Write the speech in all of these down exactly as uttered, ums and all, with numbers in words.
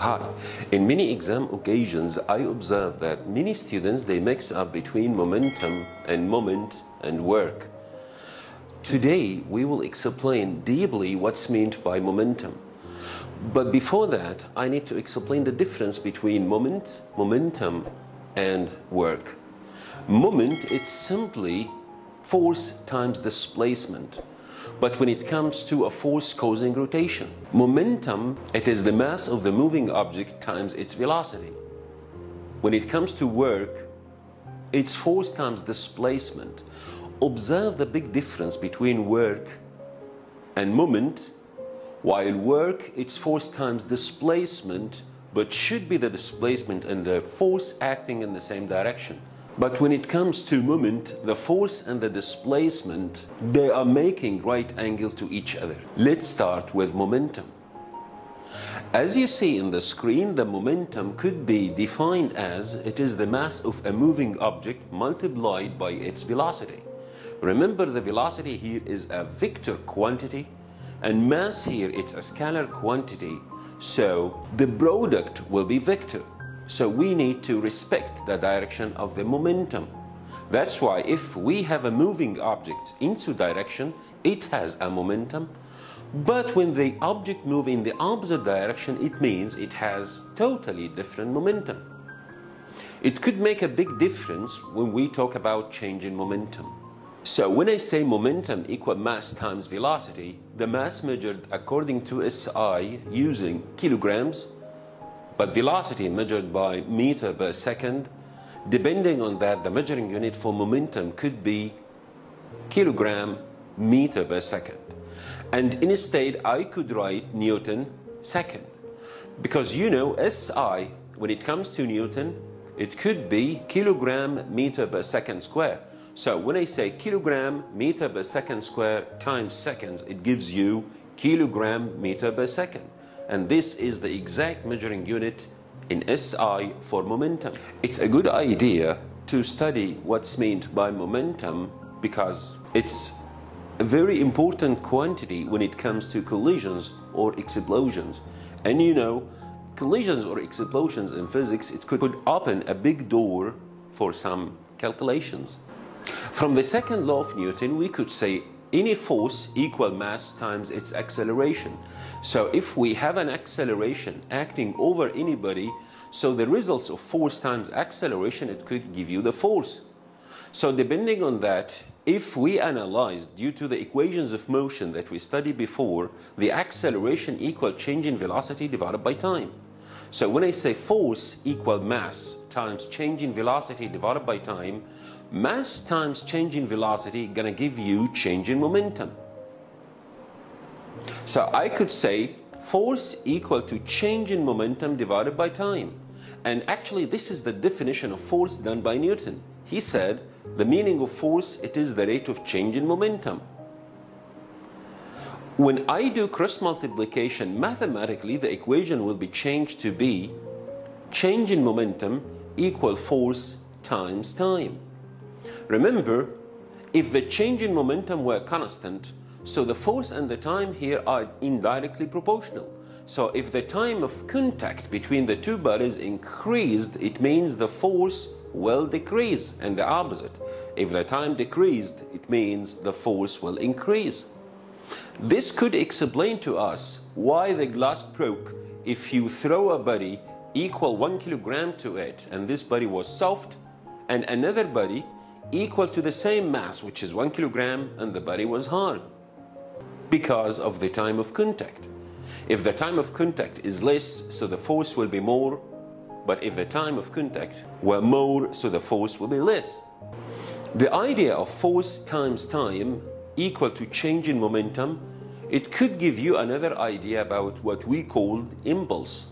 high. In many exam occasions, I observe that many students, they mix up between momentum and moment and work. Today, we will explain deeply what's meant by momentum. But before that, I need to explain the difference between moment, momentum, and work. Moment, it's simply force times displacement. But when it comes to a force causing rotation, momentum, it is the mass of the moving object times its velocity. When it comes to work, it's force times displacement. Observe the big difference between work and moment. While work, it's force times displacement, but should be the displacement and the force acting in the same direction. But when it comes to moment, the force and the displacement, they are making right angle to each other. Let's start with momentum. As you see in the screen, the momentum could be defined as it is the mass of a moving object multiplied by its velocity. Remember, the velocity here is a vector quantity, and mass here, it's a scalar quantity. So the product will be vector. So we need to respect the direction of the momentum. That's why if we have a moving object into direction, it has a momentum. But when the object moves in the opposite direction, it means it has totally different momentum. It could make a big difference when we talk about change in momentum. So when I say momentum equal mass times velocity, the mass measured according to S I using kilograms, but velocity measured by meter per second. Depending on that, the measuring unit for momentum could be kilogram meter per second. And instead, I could write Newton second. Because you know, S I, when it comes to Newton, it could be kilogram meter per second square. So when I say kilogram meter per second square times seconds, it gives you kilogram meter per second. And this is the exact measuring unit in S I for momentum. It's a good idea to study what's meant by momentum because it's a very important quantity when it comes to collisions or explosions. And you know, collisions or explosions in physics, it could open a big door for some calculations. From the second law of Newton, we could say any force equal mass times its acceleration. So if we have an acceleration acting over anybody, so the results of force times acceleration, it could give you the force. So depending on that, if we analyze due to the equations of motion that we studied before, the acceleration equal change in velocity divided by time. So when I say force equal mass times change in velocity divided by time, mass times change in velocity gonna give you change in momentum. So I could say force equal to change in momentum divided by time. And actually this is the definition of force done by Newton. He said the meaning of force, it is the rate of change in momentum. When I do cross multiplication, mathematically the equation will be changed to be change in momentum equal force times time. Remember, if the change in momentum were constant, so the force and the time here are indirectly proportional. So if the time of contact between the two bodies increased, it means the force will decrease, and the opposite. If the time decreased, it means the force will increase. This could explain to us why the glass broke. If you throw a body equal one kilogram to it, and this body was soft, and another body equal to the same mass, which is one kilogram, and the body was hard because of the time of contact. If the time of contact is less, so the force will be more, but if the time of contact were more, so the force will be less. The idea of force times time equal to change in momentum, it could give you another idea about what we call impulse.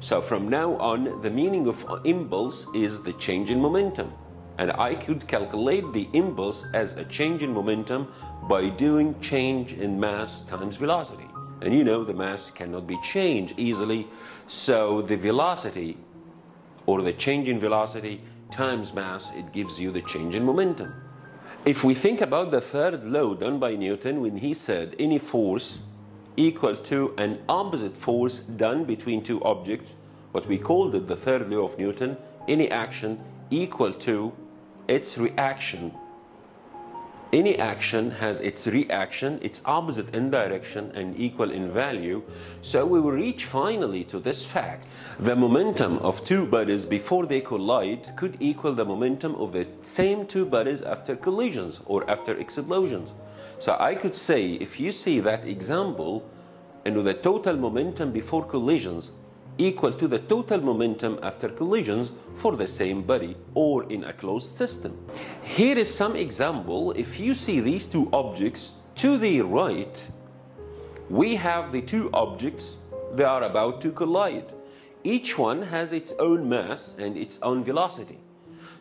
So from now on, the meaning of impulse is the change in momentum. And I could calculate the impulse as a change in momentum by doing change in mass times velocity. And you know the mass cannot be changed easily, so the velocity or the change in velocity times mass, it gives you the change in momentum. If we think about the third law done by Newton when he said any force equal to an opposite force done between two objects, but we called it the third law of Newton, any action equal to its reaction. Any action has its reaction, its opposite in direction, and equal in value. So we will reach finally to this fact. The momentum of two bodies before they collide could equal the momentum of the same two bodies after collisions or after explosions. So I could say, if you see that example, and the total momentum before collisions equal to the total momentum after collisions for the same body or in a closed system. Here is some example. If you see these two objects to the right, we have the two objects that are about to collide. Each one has its own mass and its own velocity.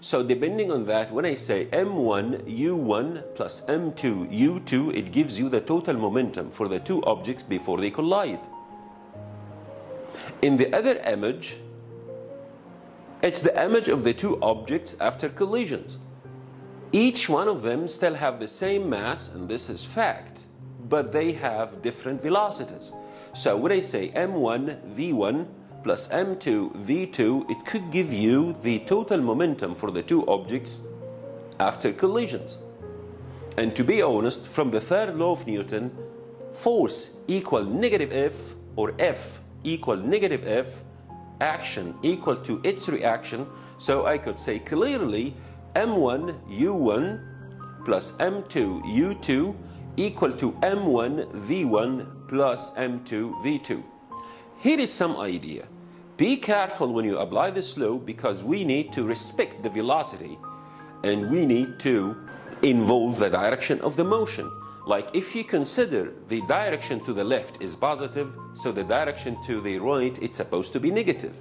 So depending on that, when I say m one u one plus m two u two, it gives you the total momentum for the two objects before they collide. In the other image, it's the image of the two objects after collisions. Each one of them still have the same mass, and this is fact, but they have different velocities. So when I say m one v one plus m two v two, it could give you the total momentum for the two objects after collisions. And to be honest, from the third law of Newton, force equal negative F, or F equal negative F, action equal to its reaction. So I could say clearly m one u one plus m two u two equal to m one v one plus m two v two. Here is some idea. Be careful when you apply this law, because we need to respect the velocity and we need to involve the direction of the motion. Like if you consider the direction to the left is positive, so the direction to the right, it's supposed to be negative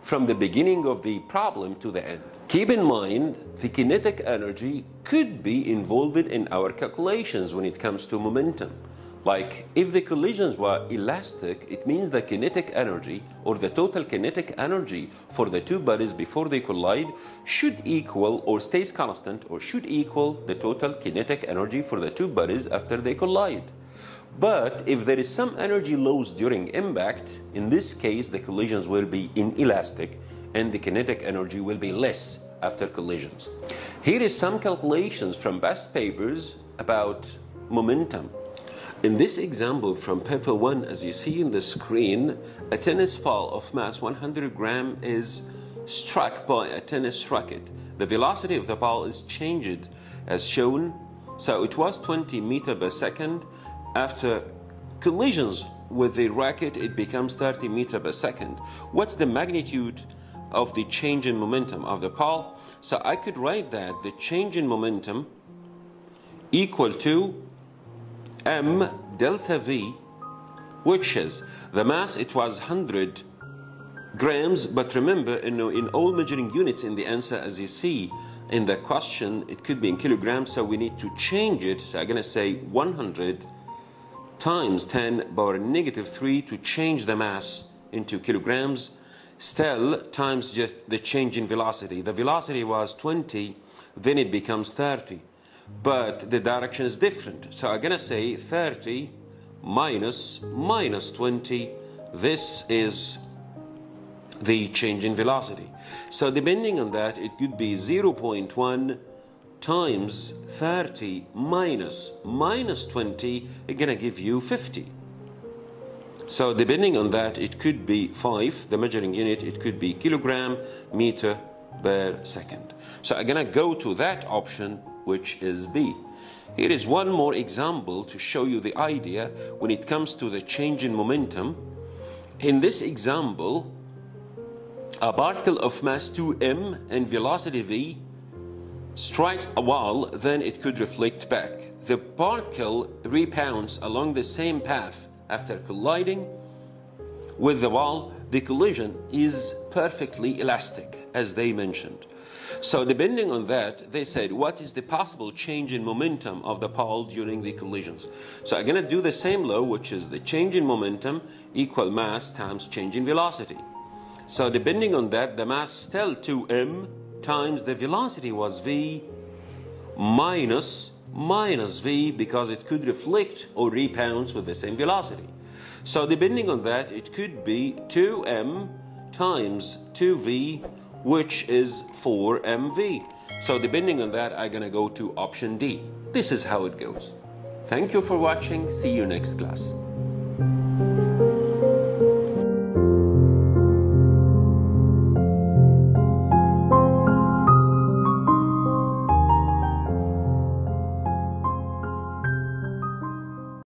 from the beginning of the problem to the end. Keep in mind, the kinetic energy could be involved in our calculations when it comes to momentum. Like if the collisions were elastic, it means the kinetic energy or the total kinetic energy for the two bodies before they collide should equal or stays constant or should equal the total kinetic energy for the two bodies after they collide. But if there is some energy loss during impact, in this case the collisions will be inelastic and the kinetic energy will be less after collisions. Here is some calculations from past papers about momentum. In this example from paper one, as you see in the screen, a tennis ball of mass one hundred grams is struck by a tennis racket. The velocity of the ball is changed as shown. So it was twenty meters per second. After collisions with the racket, it becomes thirty meters per second. What's the magnitude of the change in momentum of the ball? So I could write that the change in momentum equal to m delta v, which is the mass. It was one hundred grams, but remember, you know, in all measuring units in the answer, as you see in the question, it could be in kilograms, so we need to change it. So I'm gonna say one hundred times ten power negative three to change the mass into kilograms, still times just the change in velocity. The velocity was twenty, then it becomes thirty, but the direction is different. So I'm gonna say thirty minus minus twenty. This is the change in velocity. So depending on that, it could be zero point one times thirty minus minus twenty, it's gonna give you fifty. So depending on that, it could be five, the measuring unit, it could be kilogram meter per second. So I'm gonna go to that option, which is B. Here is one more example to show you the idea when it comes to the change in momentum. In this example, a particle of mass two m and velocity v strikes a wall, then it could reflect back. The particle rebounds along the same path after colliding with the wall. The collision is perfectly elastic, as they mentioned. So depending on that, they said, what is the possible change in momentum of the ball during the collisions? So I'm gonna do the same law, which is the change in momentum equal mass times change in velocity. So depending on that, the mass still two m times the velocity was v minus minus v, because it could reflect or rebound with the same velocity. So depending on that, it could be two m times two v, which is four m v. So depending on that, I'm gonna go to option D. This is how it goes. Thank you for watching. See you next class.